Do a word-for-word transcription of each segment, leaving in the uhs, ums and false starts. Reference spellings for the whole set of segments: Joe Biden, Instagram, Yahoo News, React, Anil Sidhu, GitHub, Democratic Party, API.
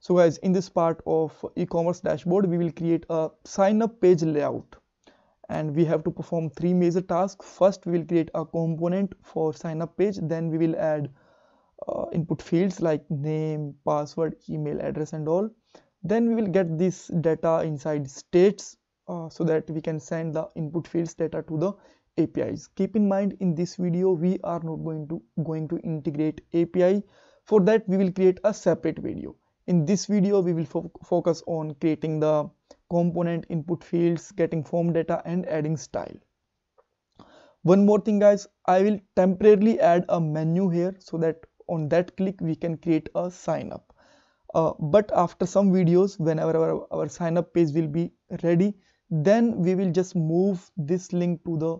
So guys, in this part of e-commerce dashboard, we will create a sign up page layout, and we have to perform three major tasks. First, we will create a component for sign up page. Then we will add uh, input fields like name, password, email address and all. Then we will get this data inside states uh, so that we can send the input fields data to the A P Is. Keep in mind, in this video we are not going to going to integrate A P I. For that we will create a separate video. In this video we will fo focus on creating the component, input fields, getting form data and adding style. One more thing guys, I will temporarily add a menu here so that on that click we can create a sign up. Uh, but after some videos, whenever our, our sign up page will be ready, then we will just move this link to the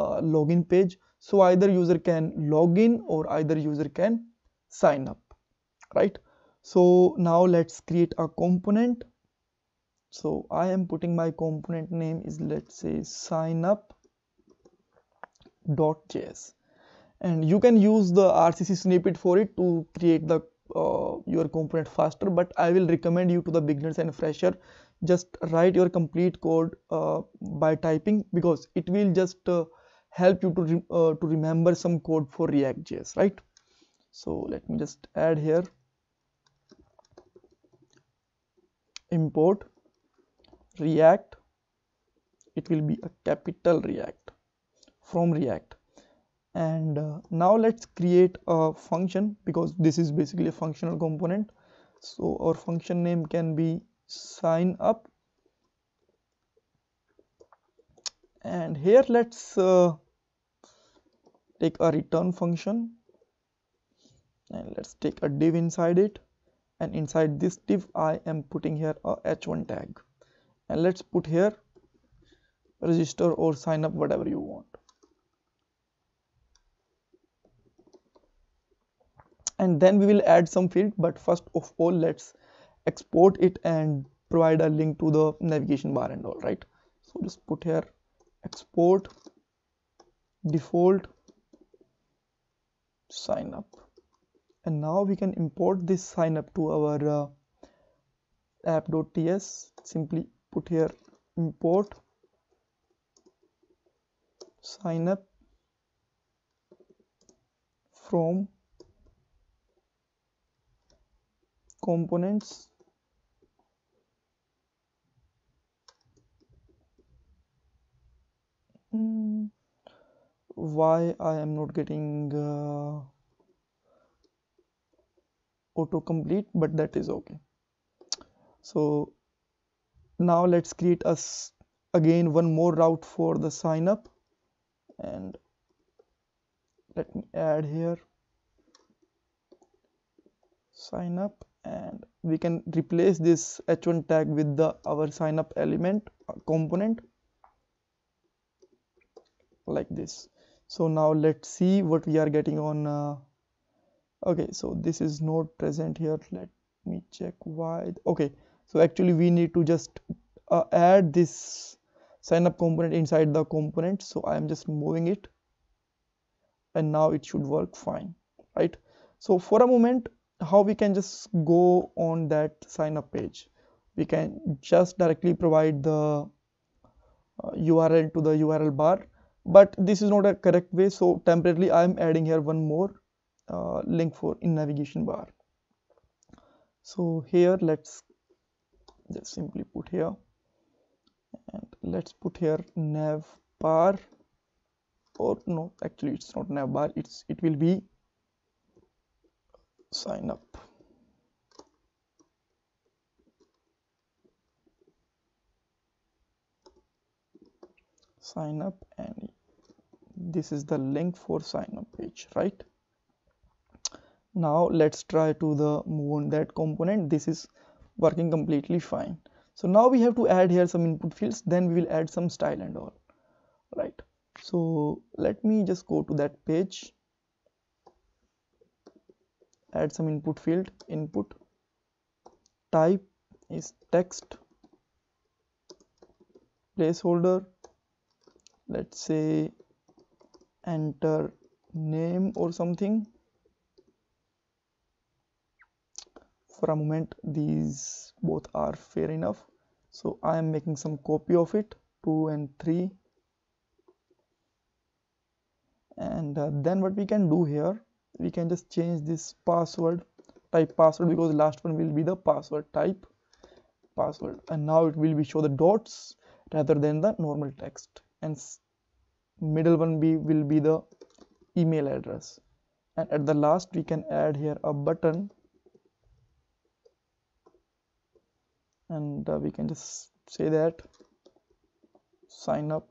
uh, login page. So either user can log in or either user can sign up, right? So now let's create a component. So I am putting my component name is, let's say, sign up .js, and you can use the R C C snippet for it to create the Uh, your component faster, but I will recommend you to the beginners and fresher, just write your complete code uh, by typing, because it will just uh, help you to re uh, to remember some code for React.js, right? So let me just add here import React. It will be a capital React from React. And uh, now let's create a function, because this is basically a functional component. So our function name can be sign up, and here let's uh, take a return function and let's take a div inside it, and inside this div I am putting here a h one tag, and let's put here register or sign up, whatever you want. And then we will add some field, but first of all let's export it and provide a link to the navigation bar and all, right? So just put here export default sign up, and now we can import this sign up to our uh, app.ts. Simply put here import sign up from components, mm, why I am not getting uh, autocomplete, but that is okay. So now let's create us again one more route for the sign up, and let me add here sign up, and we can replace this h one tag with the our sign up element uh, component like this. So now let's see what we are getting on uh, okay, so this is not present here. Let me check why. Okay, so actually we need to just uh, add this sign up component inside the component. So I am just moving it, and now it should work fine, right? So for a moment, how we can just go on that sign up page, we can just directly provide the uh, U R L to the U R L bar, but this is not a correct way. So temporarily I am adding here one more uh, link for in navigation bar. So here let's just simply put here, and let's put here nav bar, or no, actually it's not nav bar, it's it will be sign up. Sign up, and this is the link for sign up page, right? Now let's try to the move on that component. This is working completely fine. So now we have to add here some input fields, then we will add some style and all, right? So let me just go to that page, add some input field, input type is text, placeholder, let's say enter name or something, for a moment these both are fair enough, so I am making some copy of it, two and three, and uh, then what we can do here, we can just change this password type password, because last one will be the password type password, and now it will be show the dots rather than the normal text, and middle one be will be the email address, and at the last we can add here a button, and uh, we can just say that sign up.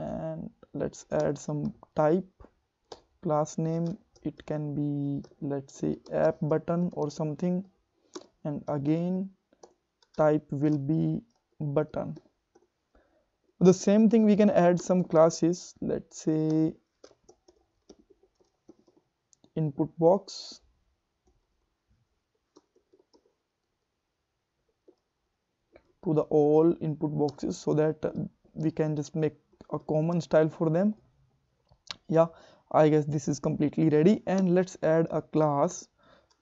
And let's add some type, class name, it can be let's say app button or something, and again type will be button. The same thing, we can add some classes, let's say input box, to the all input boxes, so that we can just make a common style for them. Yeah, I guess this is completely ready, and let's add a class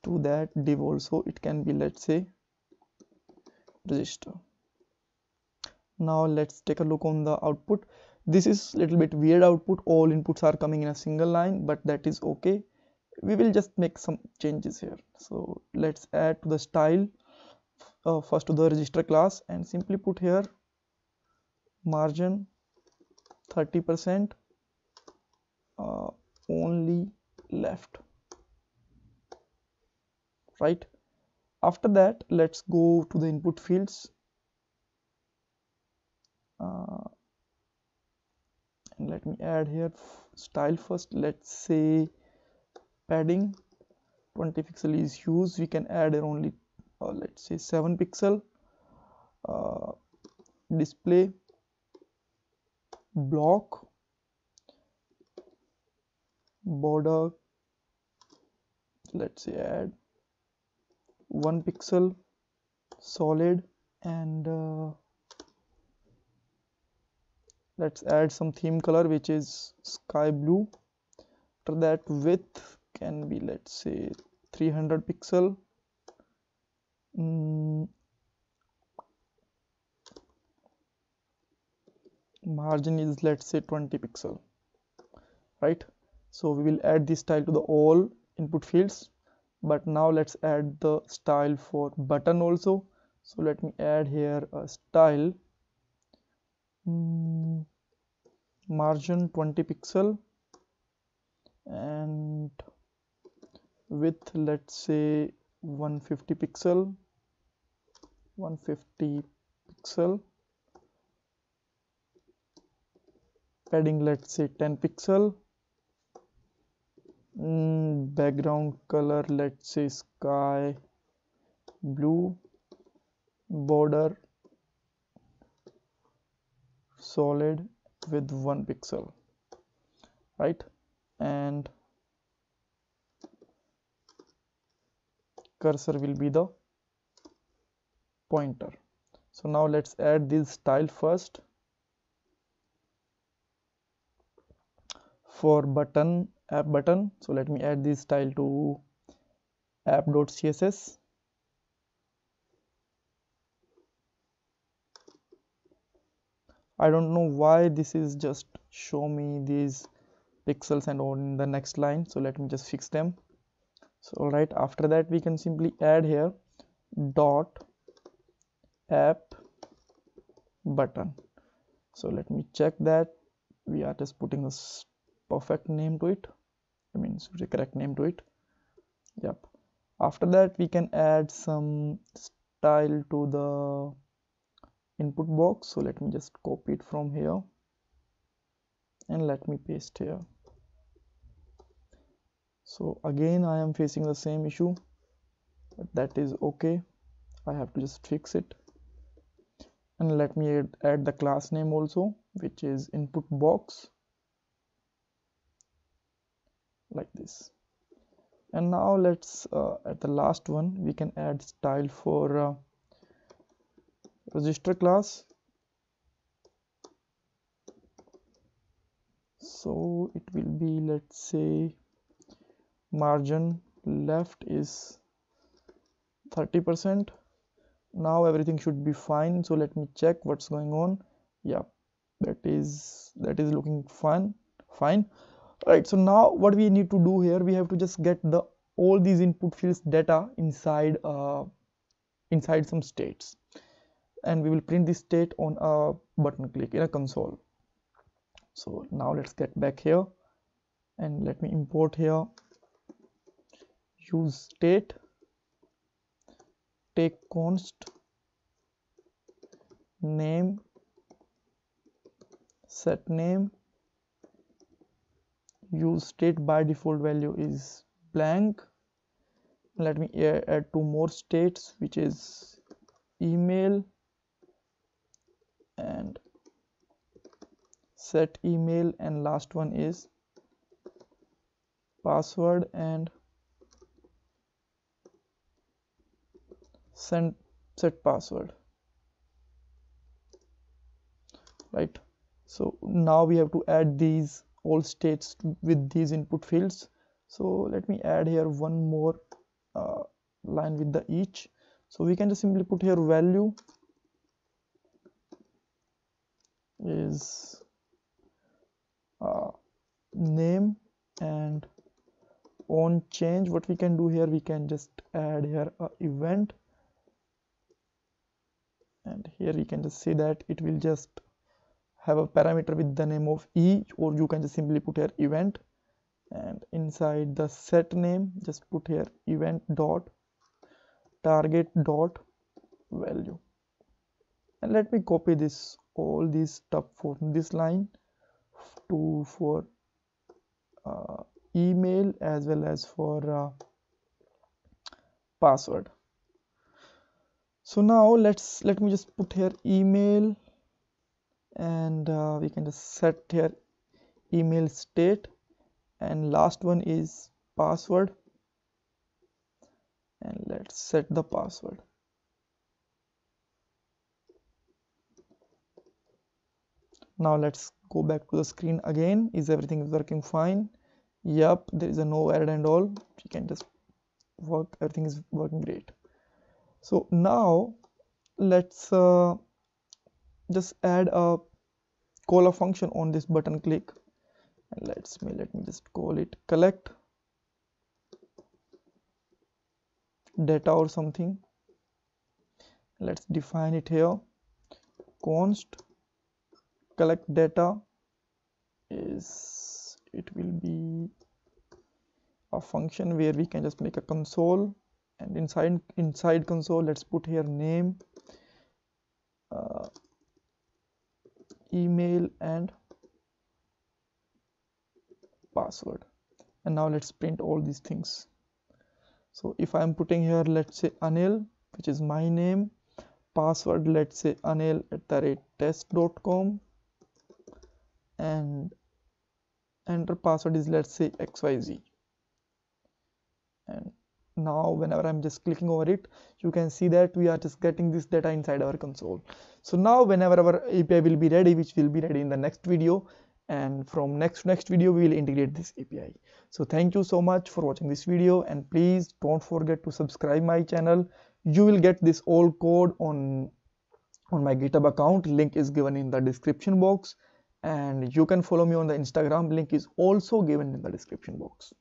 to that div also. It can be let's say register. Now let's take a look on the output. This is a little bit weird output, all inputs are coming in a single line, but that is okay. We will just make some changes here. So let's add to the style uh, first to the register class, and simply put here margin thirty percent uh, only left, right? After that, let's go to the input fields, uh, and let me add here style first. Let's say padding twenty pixel is used. We can add here only uh, let's say seven pixel uh, display block border, let's say add one pixel solid, and uh, let's add some theme color which is sky blue. After that, width can be let's say three hundred pixel, mm. margin is let's say twenty pixel, right? So we will add this style to the all input fields, but now let's add the style for button also. So let me add here a style mm, margin twenty pixel and width let's say one hundred fifty pixel, padding let's say ten pixel, mm, background color let's say sky blue, border solid with one pixel, right? And cursor will be the pointer. So now let's add this style first for button, app button. So let me add this style to app.css, I don't know why this is just show me these pixels and on the next line, so let me just fix them. So alright, after that we can simply add here dot app button. So let me check that we are just putting a perfect name to it, I mean the correct name to it. Yep. After that we can add some style to the input box. So let me just copy it from here and let me paste here. So again I am facing the same issue, but that is okay, I have to just fix it. And let me add, add the class name also, which is input box, like this. And now let's uh, at the last one we can add style for uh, register class, so it will be, let's say, margin left is thirty percent. Now everything should be fine. So let me check what's going on. Yeah, that is that is looking fine. Fine. All right, so now what we need to do here, we have to just get the all these input fields data inside uh, inside some states, and we will print this state on a button click in a console. So now let's get back here and let me import here use state, take const name, set name, use state by default value is blank. Let me add two more states, which is email and set email, and last one is password and send set password. Right, so now we have to add these all states with these input fields. So let me add here one more uh, line with the each. So we can just simply put here value is uh, name and on change. What we can do here, we can just add here a event, and here we can just say that it will just have a parameter with the name of E, or you can just simply put here event, and inside the set name just put here event dot target dot value. And let me copy this all this stuff for this line to for uh, email as well as for uh, password. So now let's let me just put here email, and uh, we can just set here email state, and last one is password, and let's set the password. Now let's go back to the screen again. Is everything working fine? Yep, there is a no error and all. You can just work, everything is working great. So now let's uh, just add a call a function on this button click, and let's me let me just call it collect data or something. Let's define it here. Const collect data is, it will be a function where we can just make a console, and inside inside console let's put here name, uh, email and password. And now let's print all these things. So if I'm putting here, let's say Anil, which is my name, password let's say Anil at the rate test dot com, and enter password is let's say X Y Z. And now whenever I'm just clicking over it, you can see that we are just getting this data inside our console. So now whenever our A P I will be ready, which will be ready in the next video, and from next next video we will integrate this A P I. So thank you so much for watching this video, and please don't forget to subscribe my channel. You will get this all code on on my GitHub account. Link is given in the description box, and you can follow me on the Instagram. Link is also given in the description box.